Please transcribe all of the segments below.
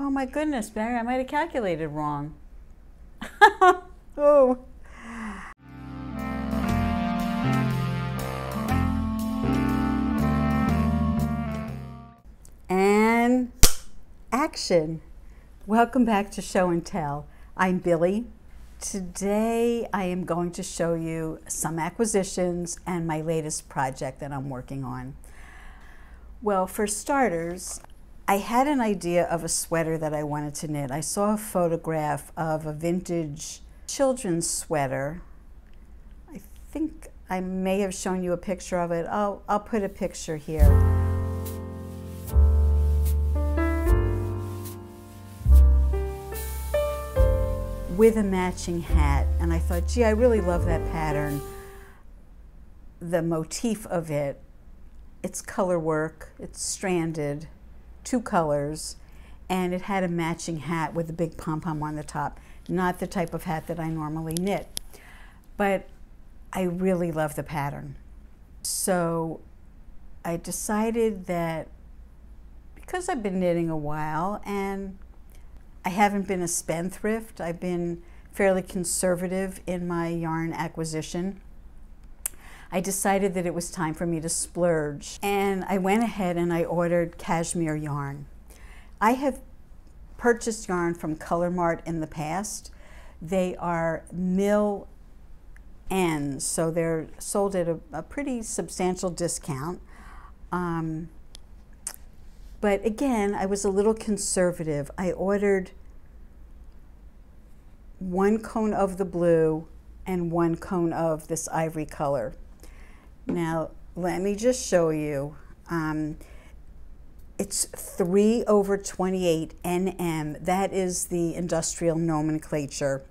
Oh my goodness, Mary, I might have calculated wrong. Oh. And action. Welcome back to Show and Tell. I'm Billy. Today I am going to show you some acquisitions and my latest project that I'm working on. Well, for starters, I had an idea of a sweater that I wanted to knit. I saw a photograph of a vintage children's sweater. I think I may have shown you a picture of it. I'll put a picture here. With a matching hat, and I thought, gee, I really love that pattern, the motif of it. It's color work, it's stranded, two colors, and it had a matching hat with a big pom-pom on the top. Not the type of hat that I normally knit, but I really love the pattern. So I decided that because I've been knitting a while and I haven't been a spendthrift. I've been fairly conservative in my yarn acquisition. I decided that it was time for me to splurge, and I went ahead and I ordered cashmere yarn. I have purchased yarn from Colourmart in the past. They are mill ends, so they're sold at a pretty substantial discount. But again, I was a little conservative. I ordered one cone of the blue and one cone of this ivory color. Now, let me just show you. It's 3/28 nm. That is the industrial nomenclature.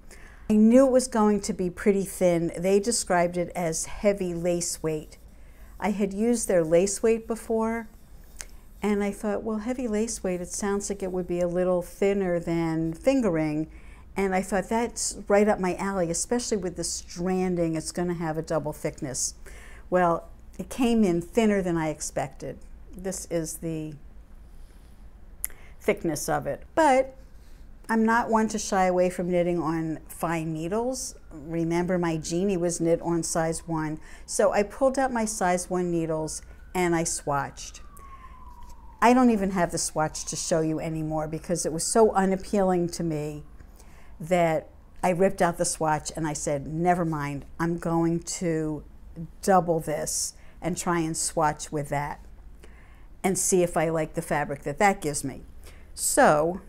I knew it was going to be pretty thin. They described it as heavy lace weight. I had used their lace weight before. And I thought, well, heavy lace weight, it sounds like it would be a little thinner than fingering. And I thought, that's right up my alley, especially with the stranding, it's going to have a double thickness. Well, it came in thinner than I expected. This is the thickness of it. But I'm not one to shy away from knitting on fine needles. Remember, my Jeannie was knit on size 1. So I pulled out my size 1 needles and I swatched. I don't even have the swatch to show you anymore because it was so unappealing to me that I ripped out the swatch and I said, never mind, I'm going to double this and try and swatch with that and see if I like the fabric that that gives me. So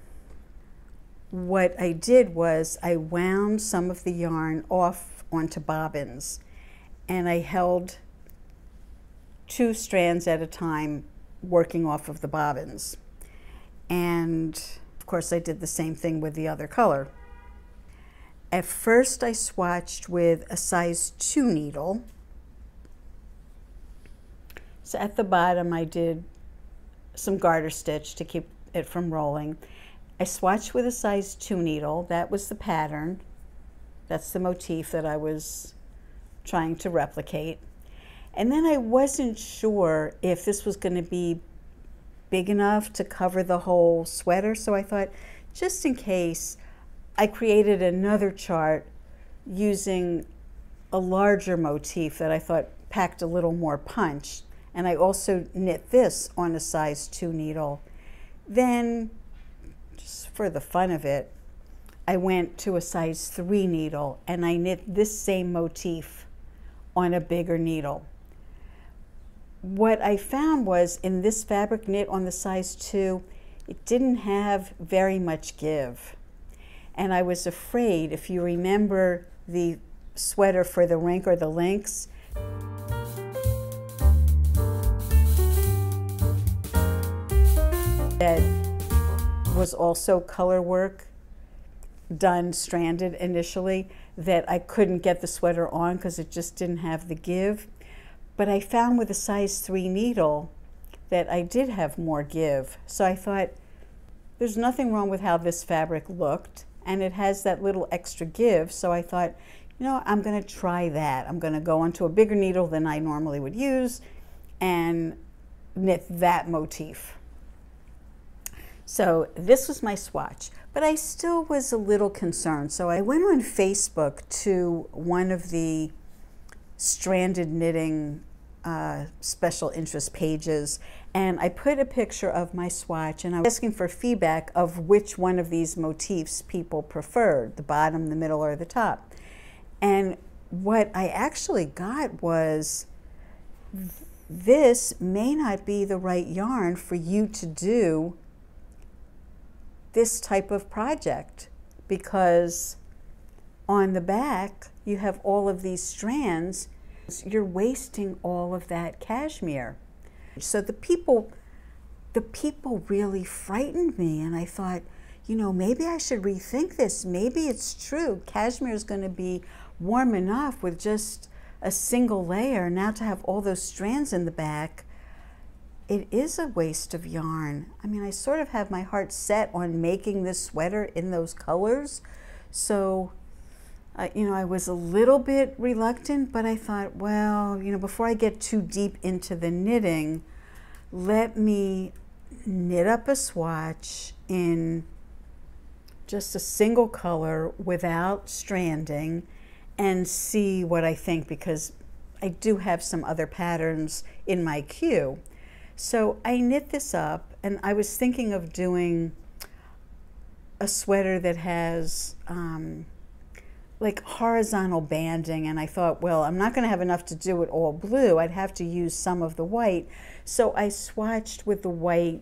what I did was I wound some of the yarn off onto bobbins and I held 2 strands at a time working off of the bobbins. And of course I did the same thing with the other color. At first I swatched with a size 2 needle. So at the bottom I did some garter stitch to keep it from rolling. I swatched with a size 2 needle. That was the pattern. That's the motif that I was trying to replicate. And then I wasn't sure if this was going to be big enough to cover the whole sweater, so I thought, just in case, I created another chart using a larger motif that I thought packed a little more punch. And I also knit this on a size 2 needle. Then, just for the fun of it, I went to a size 3 needle and I knit this same motif on a bigger needle. What I found was in this fabric knit on the size 2, it didn't have very much give. And I was afraid, if you remember the sweater for the rink or the links, that was also color work done stranded initially, that I couldn't get the sweater on because it just didn't have the give. But I found with a size 3 needle that I did have more give. So I thought, there's nothing wrong with how this fabric looked, and it has that little extra give. So I thought, you know, I'm going to try that. I'm going to go onto a bigger needle than I normally would use and knit that motif. So this was my swatch, but I still was a little concerned. So I went on Facebook to one of the stranded knitting special interest pages, and I put a picture of my swatch, and I was asking for feedback of which one of these motifs people preferred, the bottom, the middle, or the top. And what I actually got was, this may not be the right yarn for you to do this type of project, because on the back you have all of these strands, you're wasting all of that cashmere. So the people really frightened me, and I thought, you know, maybe I should rethink this. Maybe it's true. Cashmere is going to be warm enough with just a single layer. Now to have all those strands in the back, it is a waste of yarn. I mean, I sort of have my heart set on making this sweater in those colors. So, you know, I was a little bit reluctant, but I thought, well, you know, before I get too deep into the knitting, let me knit up a swatch in just a single color without stranding and see what I think, because I do have some other patterns in my queue. So I knit this up, and I was thinking of doing a sweater that has like horizontal banding, and I thought, well, I'm not going to have enough to do it all blue. I'd have to use some of the white. So I swatched with the white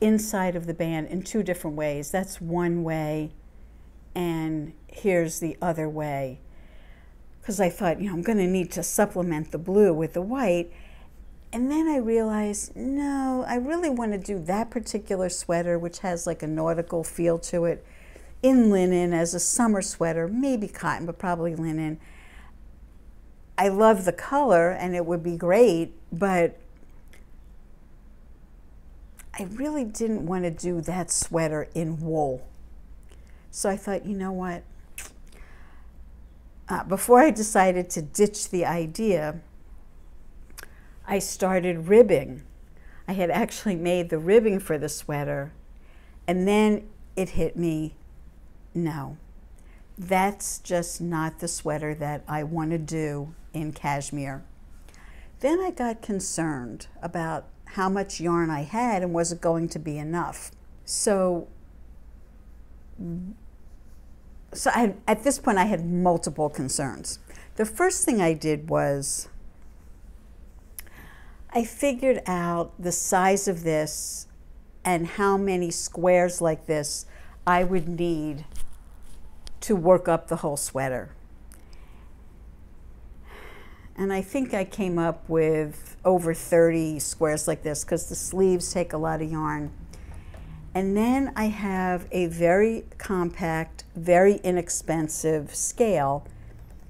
inside of the band in two different ways. That's one way, and here's the other way, because I thought, you know, I'm going to need to supplement the blue with the white. And then I realized, no, I really want to do that particular sweater, which has like a nautical feel to it, in linen as a summer sweater, maybe cotton, but probably linen. I love the color and it would be great, but I really didn't want to do that sweater in wool. So I thought, you know what? Before I decided to ditch the idea, I started ribbing. I had actually made the ribbing for the sweater, and then it hit me, no, that's just not the sweater that I want to do in cashmere. Then I got concerned about how much yarn I had and was it going to be enough. So at this point I had multiple concerns. The first thing I did was I figured out the size of this and how many squares like this I would need to work up the whole sweater. And I think I came up with over 30 squares like this, because the sleeves take a lot of yarn. And then I have a very compact, very inexpensive scale.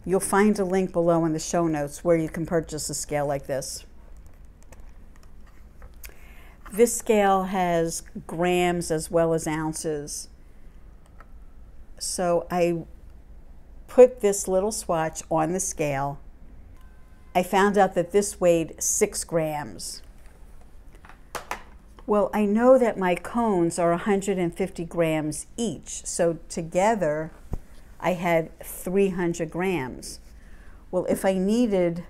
You'll find a link below in the show notes where you can purchase a scale like this. This scale has grams as well as ounces. So I put this little swatch on the scale. I found out that this weighed 6 grams. Well, I know that my cones are 150 grams each, so together I had 300 grams. Well, if I needed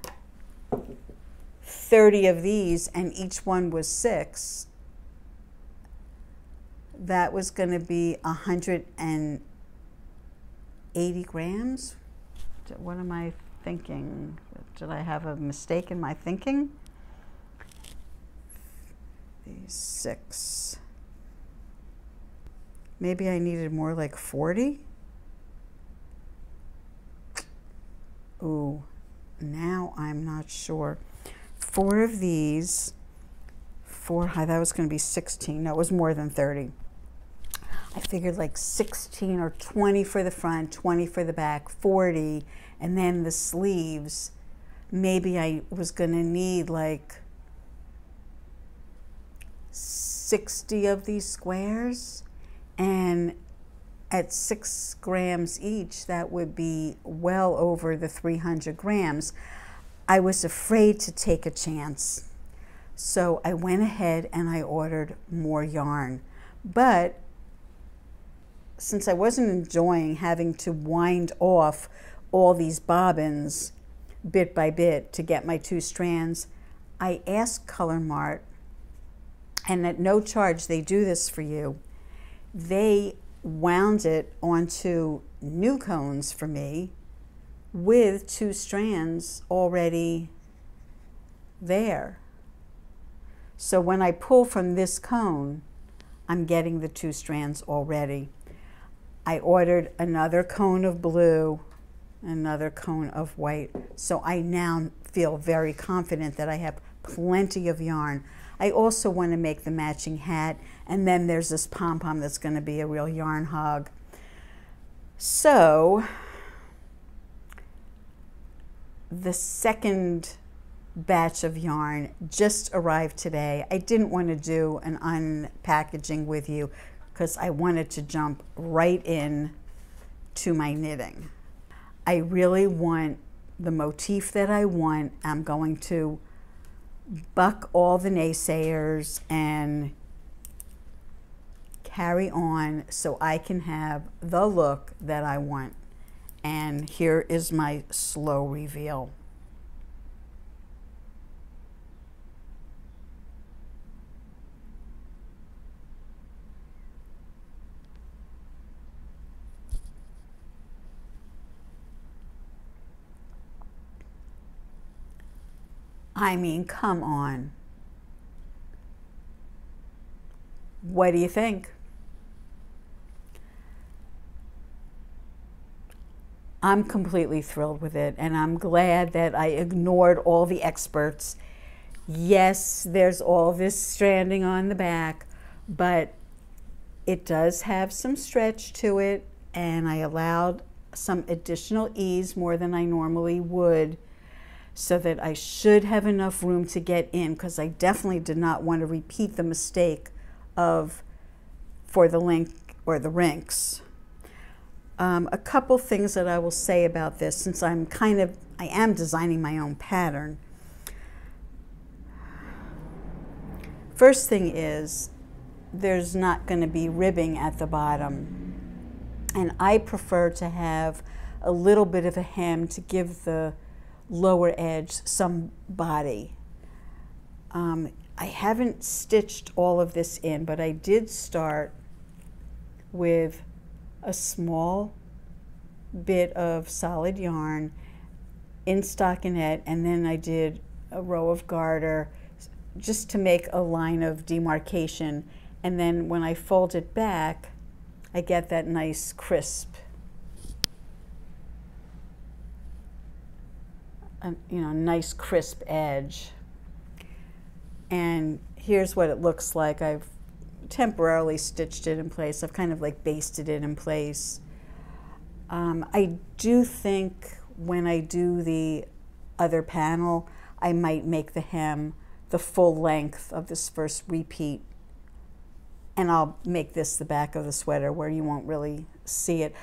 30 of these and each one was 6, that was going to be 180 grams. What am I thinking? Did I have a mistake in my thinking? These 6. Maybe I needed more, like 40. Ooh, now I'm not sure. 4 of these, 4, that was going to be 16. No, it was more than 30. I figured like 16 or 20 for the front, 20 for the back, 40, and then the sleeves. Maybe I was going to need like 60 of these squares, and at 6 grams each, that would be well over the 300 grams. I was afraid to take a chance, so I went ahead and I ordered more yarn. But since I wasn't enjoying having to wind off all these bobbins bit by bit to get my 2 strands, I asked Colourmart, and at no charge they do this for you, they wound it onto new cones for me with 2 strands already there. So when I pull from this cone, I'm getting the 2 strands already. I ordered another cone of blue, another cone of white. So I now feel very confident that I have plenty of yarn. I also want to make the matching hat, and then there's this pom-pom that's going to be a real yarn hog. So the second batch of yarn just arrived today. I didn't want to do an unpackaging with you because I wanted to jump right in to my knitting. I really want the motif that I want. I'm going to buck all the naysayers and carry on so I can have the look that I want. And here is my slow reveal. I mean, come on. What do you think? I'm completely thrilled with it, and I'm glad that I ignored all the experts. Yes, there's all this stranding on the back, but it does have some stretch to it, and I allowed some additional ease, more than I normally would, so that I should have enough room to get in, because I definitely did not want to repeat the mistake of for the link or the rinks. A couple things that I will say about this, since I'm I am designing my own pattern. First thing is, there's not going to be ribbing at the bottom, and I prefer to have a little bit of a hem to give the lower edge some body. I haven't stitched all of this in, but I did start with a small bit of solid yarn in stockinette, and then I did a row of garter just to make a line of demarcation, and then when I fold it back, I get that nice crisp, you know, nice crisp edge. And here's what it looks like. I've temporarily stitched it in place. I've kind of like basted it in place. I do think when I do the other panel, I might make the hem the full length of this first repeat, and I'll make this the back of the sweater where you won't really see it.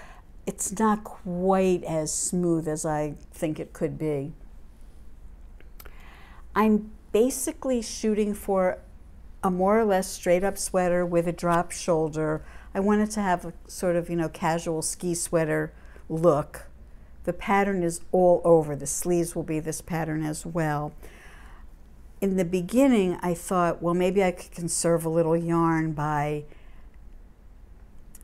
It's not quite as smooth as I think it could be. I'm basically shooting for a more or less straight up sweater with a drop shoulder. I wanted to have a sort of, you know, casual ski sweater look. The pattern is all over. The sleeves will be this pattern as well. In the beginning, I thought, well, maybe I could conserve a little yarn by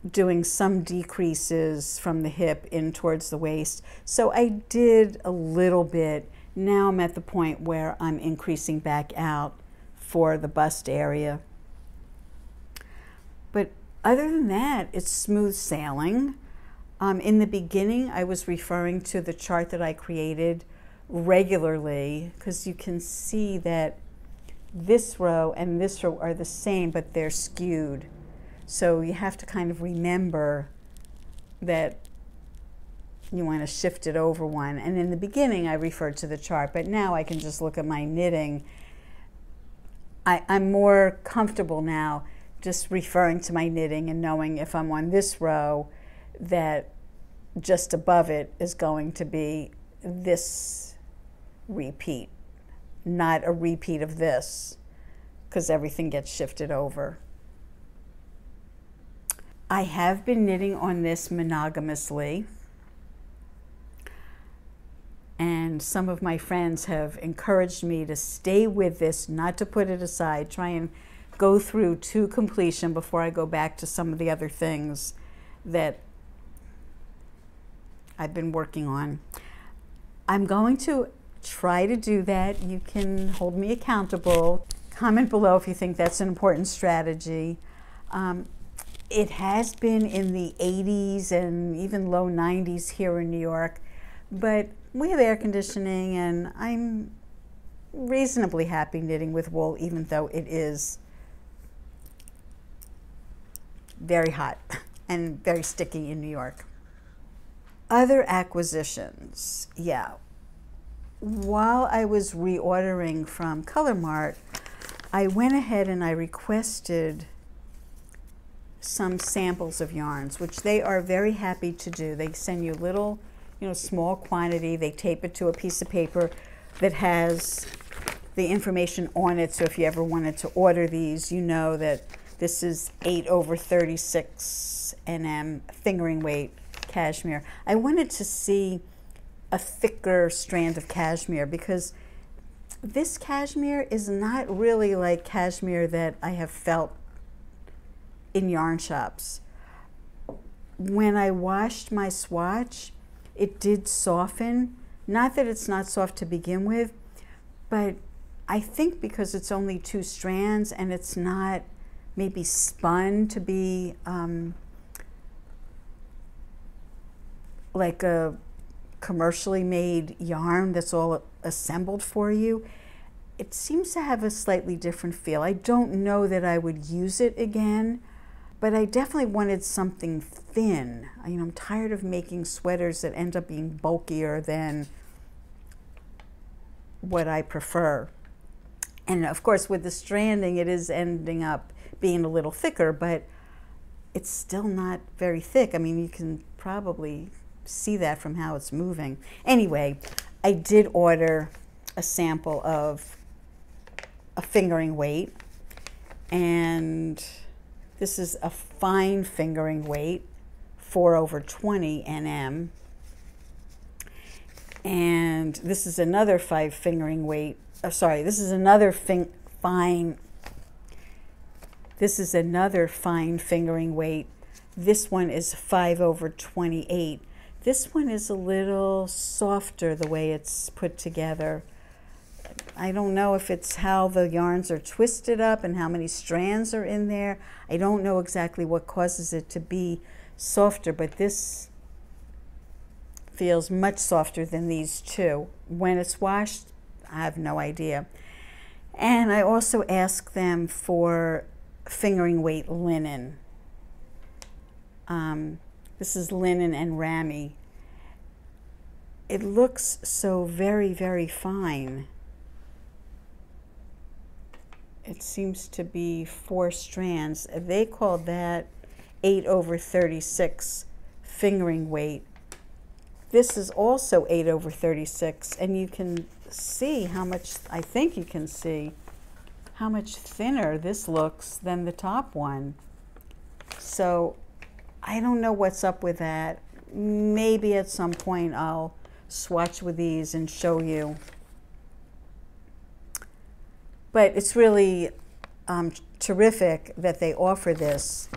doing some decreases from the hip in towards the waist. So I did a little bit. Now I'm at the point where I'm increasing back out for the bust area. But other than that, it's smooth sailing. In the beginning, I was referring to the chart that I created regularly, because you can see that this row and this row are the same, but they're skewed. So you have to kind of remember that you want to shift it over one. And in the beginning, I referred to the chart, but now I can just look at my knitting. I'm more comfortable now just referring to my knitting and knowing if I'm on this row that just above it is going to be this repeat, not a repeat of this, because everything gets shifted over. I have been knitting on this monogamously, and some of my friends have encouraged me to stay with this, not to put it aside, try and go through to completion before I go back to some of the other things that I've been working on. I'm going to try to do that. You can hold me accountable. Comment below if you think that's an important strategy. It has been in the 80s and even low 90s here in New York, but we have air conditioning and I'm reasonably happy knitting with wool, even though it is very hot and very sticky in New York. Other acquisitions, yeah. While I was reordering from Colourmart, I went ahead and I requested some samples of yarns, which they are very happy to do. They send you little, you know, small quantity. They tape it to a piece of paper that has the information on it. So if you ever wanted to order these, you know that this is 8/36 nm fingering weight cashmere. I wanted to see a thicker strand of cashmere because this cashmere is not really like cashmere that I have felt in yarn shops. When I washed my swatch, it did soften. Not that it's not soft to begin with, but I think because it's only two strands and it's not maybe spun to be like a commercially made yarn that's all assembled for you, it seems to have a slightly different feel. I don't know that I would use it again, but I definitely wanted something thin. I mean, I'm tired of making sweaters that end up being bulkier than what I prefer. And of course, with the stranding, it is ending up being a little thicker, but it's still not very thick. I mean, you can probably see that from how it's moving. Anyway, I did order a sample of a fingering weight, and this is a fine fingering weight, 4/20 nm. And this is another fine fingering weight. This one is 5/28. This one is a little softer the way it's put together. I don't know if it's how the yarns are twisted up and how many strands are in there. I don't know exactly what causes it to be softer, but this feels much softer than these two. When it's washed, I have no idea. And I also asked them for fingering weight linen. This is linen and ramie. It looks so very, very fine. It seems to be four strands. They call that 8/36 fingering weight. This is also 8/36, and you can see how much, I think you can see, how much thinner this looks than the top one. So I don't know what's up with that. Maybe at some point I'll swatch with these and show you. But it's really terrific that they offer this,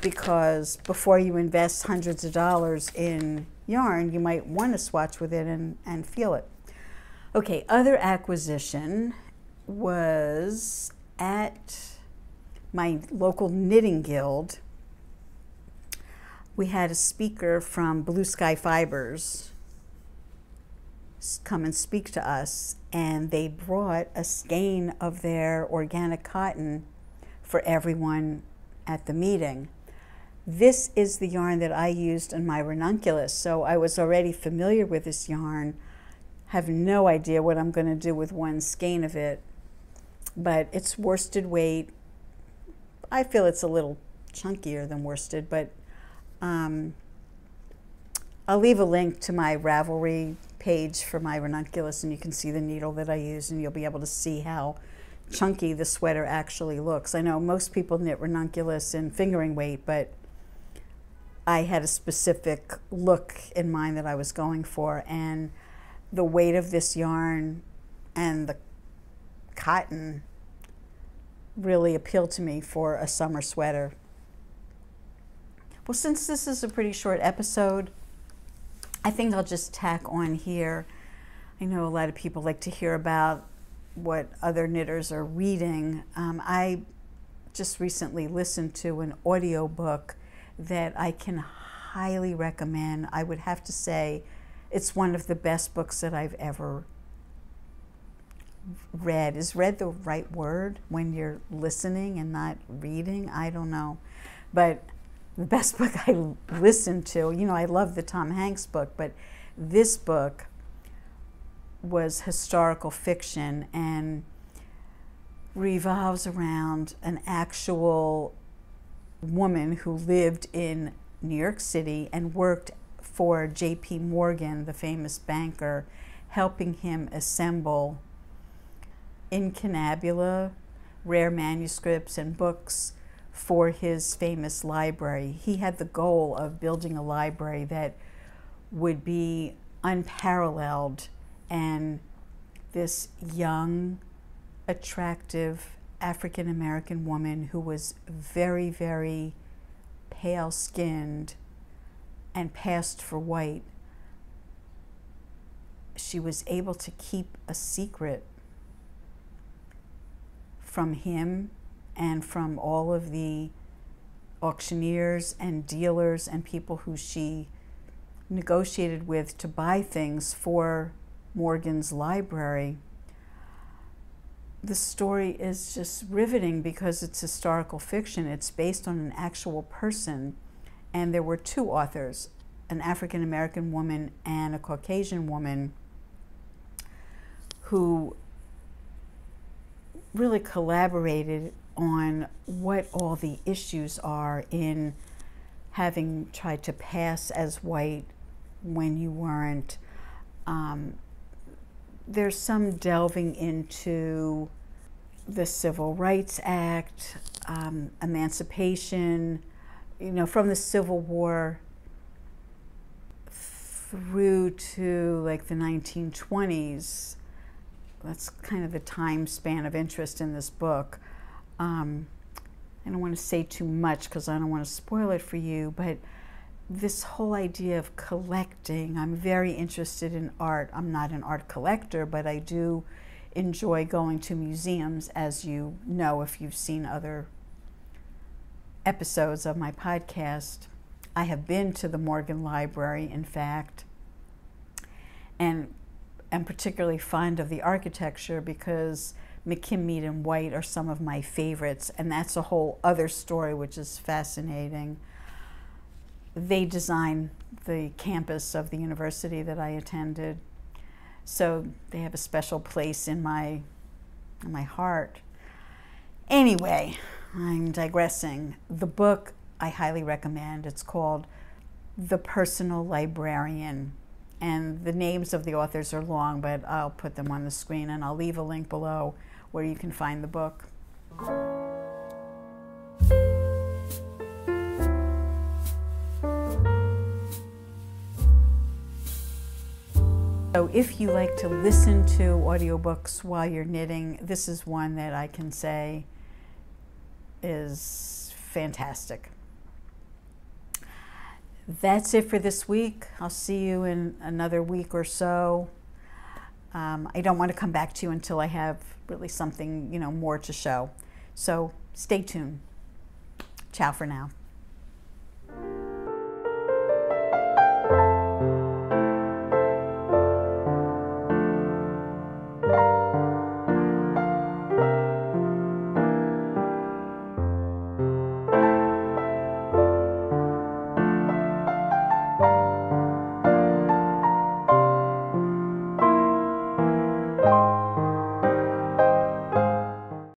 because before you invest hundreds of dollars in yarn, you might want to swatch with it and feel it. Okay, other acquisition was at my local knitting guild. We had a speaker from Blue Sky Fibers come and speak to us, and they brought a skein of their organic cotton for everyone at the meeting. This is the yarn that I used in my Ranunculus, so I was already familiar with this yarn. Have no idea what I'm going to do with one skein of it, but it's worsted weight. I feel it's a little chunkier than worsted, but I'll leave a link to my Ravelry page for my Ranunculus, and you can see the needle that I use, and you'll be able to see how chunky the sweater actually looks. I know most people knit ranunculus in fingering weight, but I had a specific look in mind that I was going for, and the weight of this yarn and the cotton really appealed to me for a summer sweater. Well, since this is a pretty short episode, I think I'll just tack on here. I know a lot of people like to hear about what other knitters are reading. I just recently listened to an audiobook that I can highly recommend. I would have to say it's one of the best books that I've ever read. Is read the right word when you're listening and not reading? I don't know. But the best book I listened to, you know, I love the Tom Hanks book, but this book was historical fiction and revolves around an actual woman who lived in New York City and worked for J.P. Morgan, the famous banker, helping him assemble incunabula, rare manuscripts and books for his famous library. He had the goal of building a library that would be unparalleled, and this young, attractive African-American woman who was very, very pale-skinned and passed for white, she was able to keep a secret from him and from all of the auctioneers and dealers and people who she negotiated with to buy things for Morgan's library. The story is just riveting because it's historical fiction. It's based on an actual person, and there were two authors, an African-American woman and a Caucasian woman, who really collaborated on what all the issues are in having tried to pass as white when you weren't. There's some delving into the Civil Rights Act, emancipation, you know, from the Civil War through to like the 1920s. That's kind of the time span of interest in this book. I don't want to say too much because I don't want to spoil it for you, but this whole idea of collecting, I'm very interested in art. I'm not an art collector, but I do enjoy going to museums, as you know if you've seen other episodes of my podcast. I have been to the Morgan Library, in fact, and I'm particularly fond of the architecture because McKim, Mead and White are some of my favorites, and that's a whole other story which is fascinating. They design the campus of the university that I attended, so they have a special place in my heart. Anyway, I'm digressing. The book I highly recommend. It's called The Personal Librarian, and the names of the authors are long, but I'll put them on the screen, and I'll leave a link below where you can find the book. So if you like to listen to audiobooks while you're knitting, this is one that I can say is fantastic. That's it for this week. I'll see you in another week or so. I don't want to come back to you until I have really something, you know, more to show. So stay tuned. Ciao for now.